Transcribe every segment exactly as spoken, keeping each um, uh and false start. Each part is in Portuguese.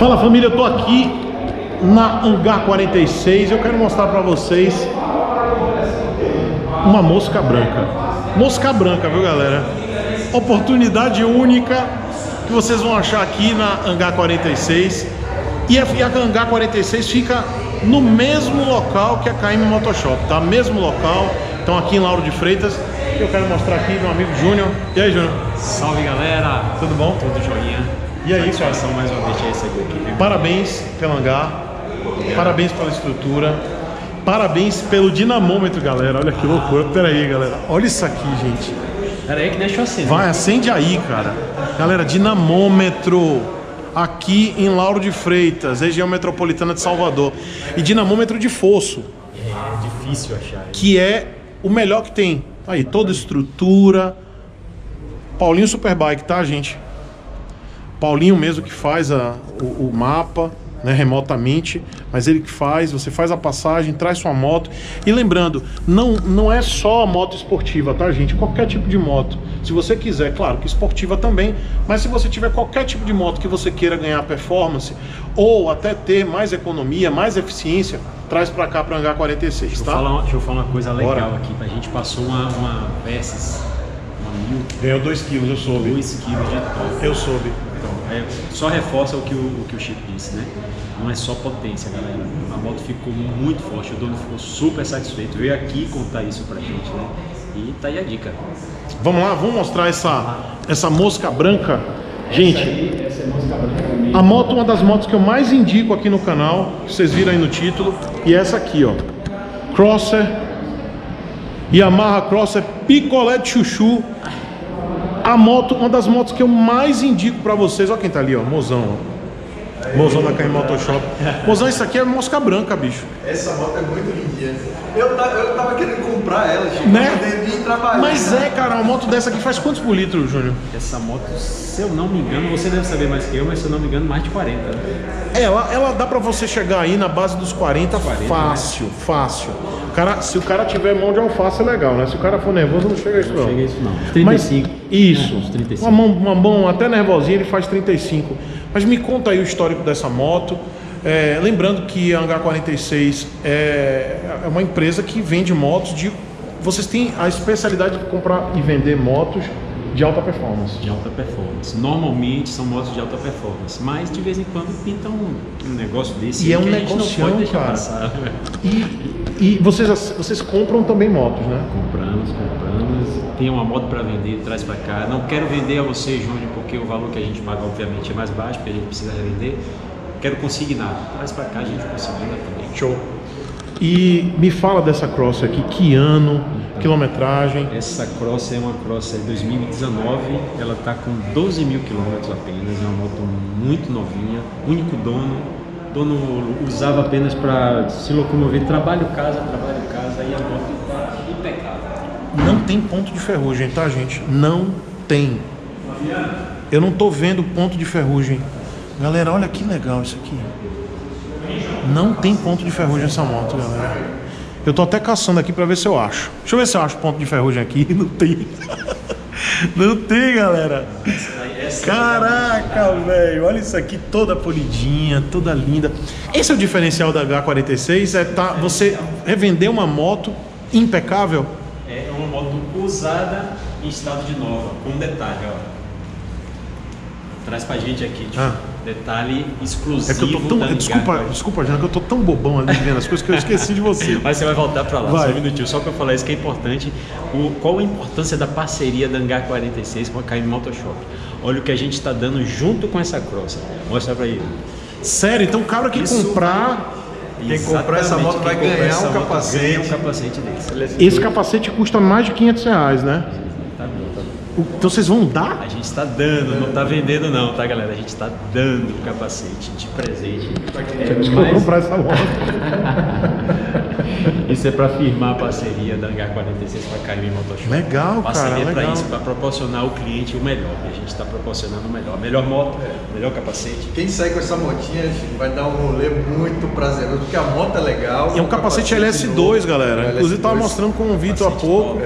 Fala família, eu tô aqui na Hangar quarenta e seis. Eu quero mostrar pra vocês uma mosca branca. Mosca branca, viu galera? Oportunidade única que vocês vão achar aqui na Hangar quarenta e seis. E a Hangar quarenta e seis fica no mesmo local que a K M Moto Shop, tá? Mesmo local, então aqui em Lauro de Freitas. Eu quero mostrar aqui meu amigo Júnior. E aí, Júnior? Salve galera! Tudo bom? Tudo joinha. E aí, senhor? Mais uma vez te receber aqui, viu? Parabéns pelo hangar, é. Parabéns pela estrutura, parabéns pelo dinamômetro, galera. Olha que loucura. Pera aí, galera. Olha isso aqui, gente. Pera aí que deixa eu acender. Vai, acende aí, cara. Galera, dinamômetro aqui em Lauro de Freitas, região metropolitana de Salvador. E dinamômetro de fosso. É difícil achar. Que é o melhor que tem. Aí, toda estrutura. Paulinho Superbike, tá, gente? Paulinho mesmo que faz a, o, o mapa, né, remotamente, mas ele que faz, você faz a passagem, traz sua moto. E lembrando, não, não é só moto esportiva, tá gente? Qualquer tipo de moto, se você quiser, claro que esportiva também, mas se você tiver qualquer tipo de moto que você queira ganhar performance ou até ter mais economia, mais eficiência, traz pra cá, pra Hangar quarenta e seis, deixa tá? Eu falar, deixa eu falar uma coisa legal. Bora. Aqui, a gente passou uma, uma Versys, uma mil. Ganhou dois quilos, eu soube. dois quilos de top. Eu soube. É, só reforça o que o, o que o Chico disse, né? Não é só potência, galera. A moto ficou muito forte, o dono ficou super satisfeito. Veio aqui contar isso pra gente, né? E tá aí a dica. Vamos lá, vamos mostrar essa, essa mosca branca. Gente, essa aí, essa é mosca branca, a moto, uma das motos que eu mais indico aqui no canal, que vocês viram aí no título, e essa aqui, ó. Crosser, Yamaha Crosser, picolé de chuchu. A moto, uma das motos que eu mais indico pra vocês. Olha quem tá ali, ó, mozão. Ó. Mozão da K M Moto Shop. Mozão, isso aqui é mosca branca, bicho. Essa moto é muito lindinha. Eu tava, eu tava querendo comprar ela, gente. Né? Mas é, cara, uma moto dessa aqui faz quantos por litro, Júnior? Essa moto, se eu não me engano, você deve saber mais que eu, mas se eu não me engano, mais de quarenta. Ela, ela dá pra você chegar aí na base dos quarenta, quarenta fácil, né? Fácil. Cara, se o cara tiver mão de alface é legal, né? Se o cara for nervoso não chega a isso não. Não chega a isso não. trinta e cinco. Mas, isso. É, trinta e cinco. Uma, mão, uma mão até nervosinha ele faz trinta e cinco. Mas me conta aí o histórico dessa moto. É, lembrando que a Hangar quarenta e seis é, é uma empresa que vende motos de... Vocês têm a especialidade de comprar e vender motos de alta performance. De alta performance. Normalmente são motos de alta performance, mas de vez em quando pintam um negócio desse. E é um negócio, cara. Passar. E, e vocês, vocês compram também motos, né? Compramos, compramos. Tem uma moto para vender, traz para cá. Não quero vender a você, Júnior, porque o valor que a gente paga obviamente é mais baixo, porque a gente precisa revender. Quero consignar. Traz para cá, a gente consigna também. Show. E me fala dessa Crosser aqui, que ano, então, quilometragem? Essa Crosser é uma Crosser de dois mil e dezenove, ela está com doze mil quilômetros apenas, é uma moto muito novinha, único dono, dono usava apenas para se locomover, trabalho casa, trabalho casa, e a moto está impecável. Não tem ponto de ferrugem, tá gente? Não tem. Eu não tô vendo ponto de ferrugem. Galera, olha que legal isso aqui. Não tem ponto de ferrugem essa moto, galera. Eu tô até caçando aqui pra ver se eu acho. Deixa eu ver se eu acho ponto de ferrugem aqui. Não tem. Não tem, galera. Caraca, velho. Olha isso aqui, toda polidinha, toda linda. Esse é o diferencial da Hangar quarenta e seis, é tá, você revender uma moto impecável. É uma moto usada em estado de nova, com detalhe, ó. Traz pra gente aqui, tipo, ah. Detalhe exclusivo. É que eu tô tão, desculpa, desculpa, Jana, que eu tô tão bobão ali vendo as coisas que eu esqueci de você. Mas você vai voltar pra lá, vai. Só um minutinho, só pra eu falar isso que é importante. O, qual a importância da parceria da Hangar quarenta e seis com a K M Moto Shop? Olha o que a gente tá dando junto com essa Crosser. Mostra pra ele. Sério, então o cara que isso comprar... Quem comprar essa moto vai ganhar um capacete. Um capacete desse. Esse capacete custa mais de quinhentos reais, né? Então vocês vão dar? A gente está dando, não está vendendo não, tá galera? A gente está dando o capacete de presente. É, mas... vou comprar essa moto. Isso é para firmar a parceria da Hangar quarenta e seis para a K M Moto Shop. Legal, parceria, cara, para isso, para proporcionar ao cliente o melhor. A gente está proporcionando o melhor. Melhor moto, é. Melhor capacete. Quem sai com essa motinha vai dar um rolê muito prazeroso, porque a moto é legal. É um capacete, capacete L S dois, galera. L S dois. Inclusive estava mostrando com o Vitor há pouco.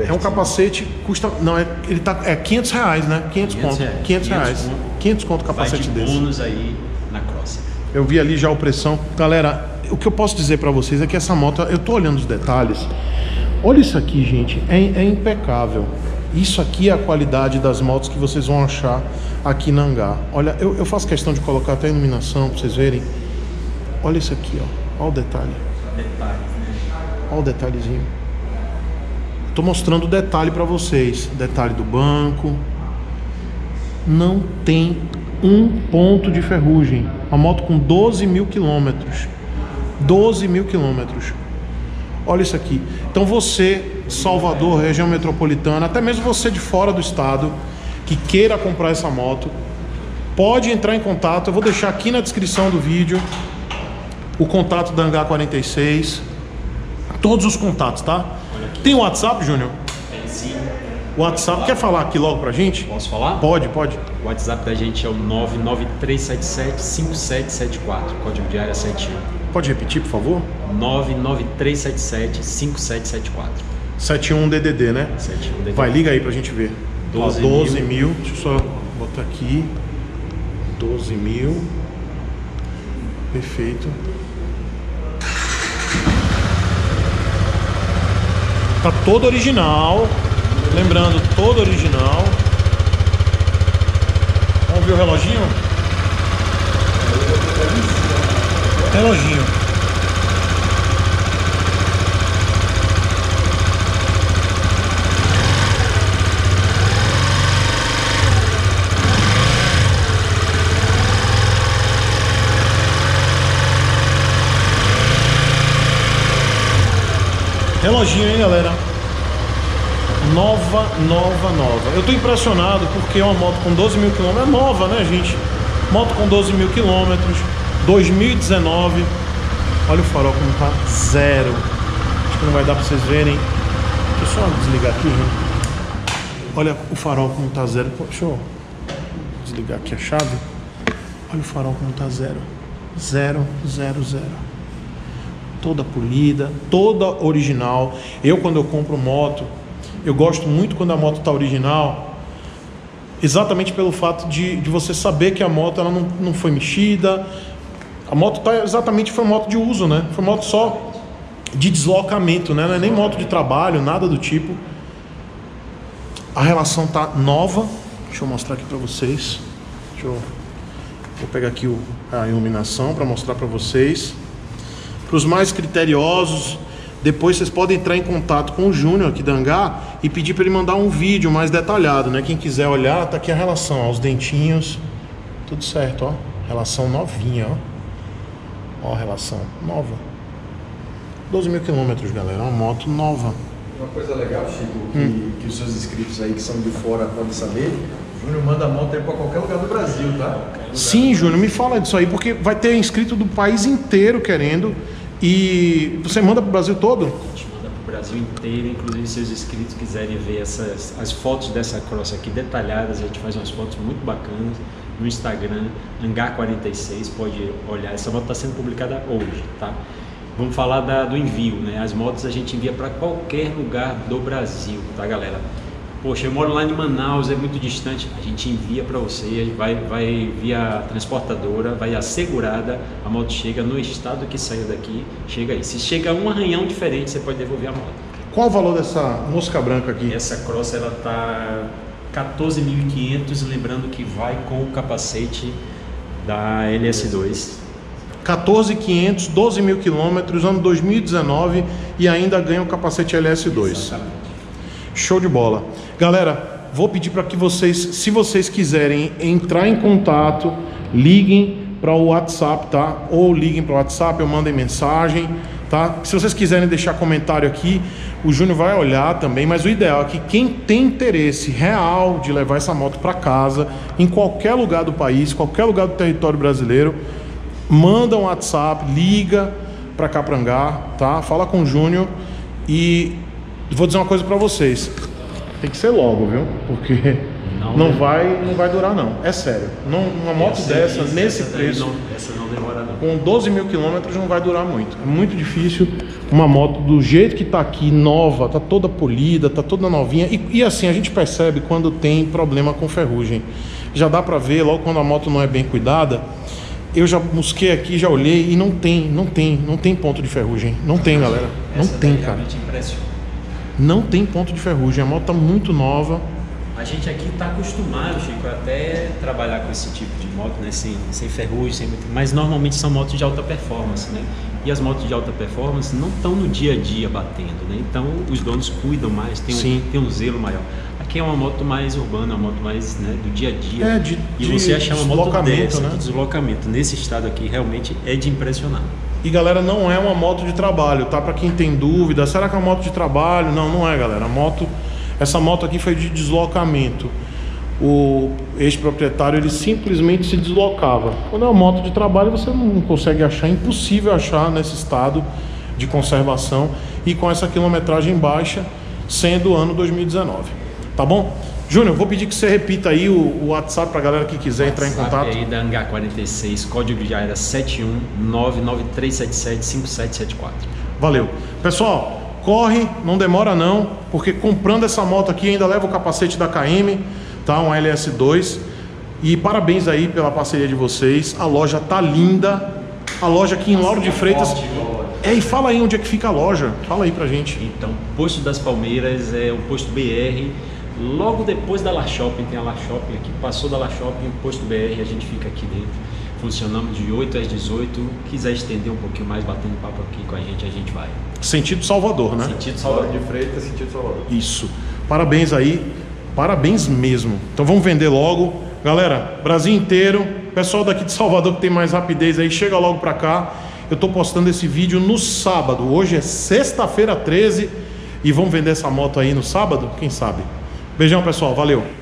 É um capacete, custa, não, é, ele tá, é quinhentos reais, né? quinhentos, quinhentos conto, reais, quinhentos reais, quinhentos conto o capacete desse. Vai de bônus aí, na Crosser. Eu vi ali já a pressão. Galera, o que eu posso dizer para vocês é que essa moto, eu tô olhando os detalhes. Olha isso aqui, gente, é, é impecável. Isso aqui é a qualidade das motos que vocês vão achar aqui na Hangar. Olha, eu, eu faço questão de colocar até a iluminação para vocês verem. Olha isso aqui, ó. Olha o detalhe. Detalhes, né? Olha o detalhezinho. Tô mostrando o detalhe para vocês. Detalhe do banco. Não tem um ponto de ferrugem. Uma moto com doze mil quilômetros. doze mil quilômetros. Olha isso aqui. Então você, Salvador, região metropolitana, até mesmo você de fora do estado, que queira comprar essa moto, pode entrar em contato. Eu vou deixar aqui na descrição do vídeo o contato da Hangar quarenta e seis. Todos os contatos, tá? Tem o WhatsApp, Júnior? Tem sim. O WhatsApp, quer falar aqui logo pra gente? Posso falar? Pode, pode. O WhatsApp da gente é o nove nove três sete sete cinco sete sete quatro, código de área setenta e um. Pode repetir, por favor? nove nove três sete sete cinco sete sete quatro. setenta e um D D D, né? setenta e um D D D. Vai, liga aí pra gente ver. doze mil. Deixa eu só botar aqui. doze mil. Perfeito. Tá todo original. Lembrando, todo original. Vamos ver o reloginho? Reloginho. Reloginho, hein, galera? Nova, nova, nova. Eu tô impressionado porque é uma moto com doze mil quilômetros. É nova, né, gente? Moto com doze mil quilômetros. dois mil e dezenove. Olha o farol como tá zero. Acho que não vai dar pra vocês verem. Deixa eu só desligar aqui, gente. Olha o farol como tá zero. Deixa eu desligar aqui a chave. Olha o farol como tá zero. Zero, zero, zero. Toda polida, toda original. Eu, quando eu compro moto, eu gosto muito quando a moto tá original. Exatamente pelo fato de, de você saber que a moto ela não, não foi mexida. A moto tá exatamente, foi moto de uso, né? Foi moto só de deslocamento, né? Não é nem moto de trabalho, nada do tipo. A relação tá nova. Deixa eu mostrar aqui para vocês. Deixa eu vou pegar aqui o, a iluminação para mostrar para vocês. Para os mais criteriosos, depois vocês podem entrar em contato com o Júnior aqui da Hangar e pedir para ele mandar um vídeo mais detalhado, né? Quem quiser olhar, tá aqui a relação, ó, os dentinhos, tudo certo, ó. Relação novinha, ó. Ó, relação nova. doze mil quilômetros, galera. Uma moto nova. Uma coisa legal, Chico, que, hum. que os seus inscritos aí que são de fora podem saber. O Júnior manda a moto aí pra qualquer lugar do Brasil, tá? Sim, Júnior, me fala disso aí, porque vai ter inscrito do país inteiro querendo. E você manda pro Brasil todo? A gente manda pro Brasil inteiro. Inclusive, se os inscritos quiserem ver essas, as fotos dessa Cross aqui detalhadas, a gente faz umas fotos muito bacanas no Instagram, Hangar quarenta e seis, pode olhar. Essa moto está sendo publicada hoje, tá? Vamos falar da, do envio, né? As motos a gente envia para qualquer lugar do Brasil, tá, galera? Poxa, eu moro lá em Manaus, é muito distante. A gente envia para você, vai, vai via transportadora, vai assegurada. A moto chega no estado que saiu daqui, chega aí. Se chega um arranhão diferente, você pode devolver a moto. Qual o valor dessa mosca branca aqui? Essa Cross, ela tá quatorze mil e quinhentos, lembrando que vai com o capacete da L S dois. quatorze mil e quinhentos, doze mil quilômetros, ano dois mil e dezenove e ainda ganha o capacete L S dois. Exatamente. Show de bola. Galera, vou pedir para que vocês, se vocês quiserem entrar em contato, liguem para o WhatsApp, tá? Ou liguem para o WhatsApp, eu mandem mensagem, tá? Se vocês quiserem deixar comentário aqui, o Júnior vai olhar também, mas o ideal é que quem tem interesse real de levar essa moto para casa, em qualquer lugar do país, qualquer lugar do território brasileiro, manda um WhatsApp, liga para cá para Hangar, tá? Fala com o Júnior e... vou dizer uma coisa pra vocês. Tem que ser logo, viu? Porque não, não, vai, não vai durar, não. É sério. Não, uma moto essa dessa, é isso, nesse essa preço, não, essa não demora, não. Com doze mil quilômetros, não vai durar muito. É muito difícil uma moto do jeito que tá aqui, nova, tá toda polida, tá toda novinha. E, e assim, a gente percebe quando tem problema com ferrugem. Já dá pra ver, logo quando a moto não é bem cuidada, eu já busquei aqui, já olhei e não tem, não tem, não tem ponto de ferrugem. Não tem, galera. Não tem, cara. Não tem ponto de ferrugem. A moto tá muito nova. A gente aqui tá acostumado, Chico, até trabalhar com esse tipo de moto, né? Sem, sem ferrugem, sem... mas normalmente são motos de alta performance, né? E as motos de alta performance não estão no dia a dia batendo, né? Então os donos cuidam mais, tem um, tem um zelo maior. Aqui é uma moto mais urbana, uma moto mais, né, do dia a dia. É, de, e de você achar uma moto dessa, né? De deslocamento, nesse estado aqui realmente é de impressionar. E galera, não é uma moto de trabalho, tá? Para quem tem dúvida, será que é uma moto de trabalho? Não, não é, galera. A moto, essa moto aqui foi de deslocamento. O ex-proprietário, ele simplesmente se deslocava. Quando é uma moto de trabalho, você não consegue achar, é impossível achar nesse estado de conservação e com essa quilometragem baixa, sendo o ano dois mil e dezenove. Tá bom? Júnior, vou pedir que você repita aí o, o WhatsApp para a galera que quiser entrar em contato. WhatsApp aí da Hangar quarenta e seis, código já era sete um nove nove três sete sete cinco sete sete quatro. Valeu. Pessoal, corre, não demora não, porque comprando essa moto aqui ainda leva o capacete da K M, tá? Um L S dois. E parabéns aí pela parceria de vocês. A loja tá linda. A loja aqui em Lauro de Freitas. É, e fala aí onde é que fica a loja. Fala aí pra gente. Então, Posto das Palmeiras é o posto B R. Logo depois da La Shopping, tem a La Shopping aqui. Passou da La Shopping, Posto B R, a gente fica aqui dentro. Funcionamos de oito às dezoito. Quiser estender um pouquinho mais, batendo papo aqui com a gente, a gente vai. Sentido Salvador, né? Sentido Salvador de Freitas, sentido Salvador. Isso. Parabéns aí. Parabéns mesmo. Então vamos vender logo. Galera, Brasil inteiro. Pessoal daqui de Salvador que tem mais rapidez aí, chega logo pra cá. Eu tô postando esse vídeo no sábado. Hoje é sexta-feira, treze. E vamos vender essa moto aí no sábado? Quem sabe? Beijão, pessoal. Valeu.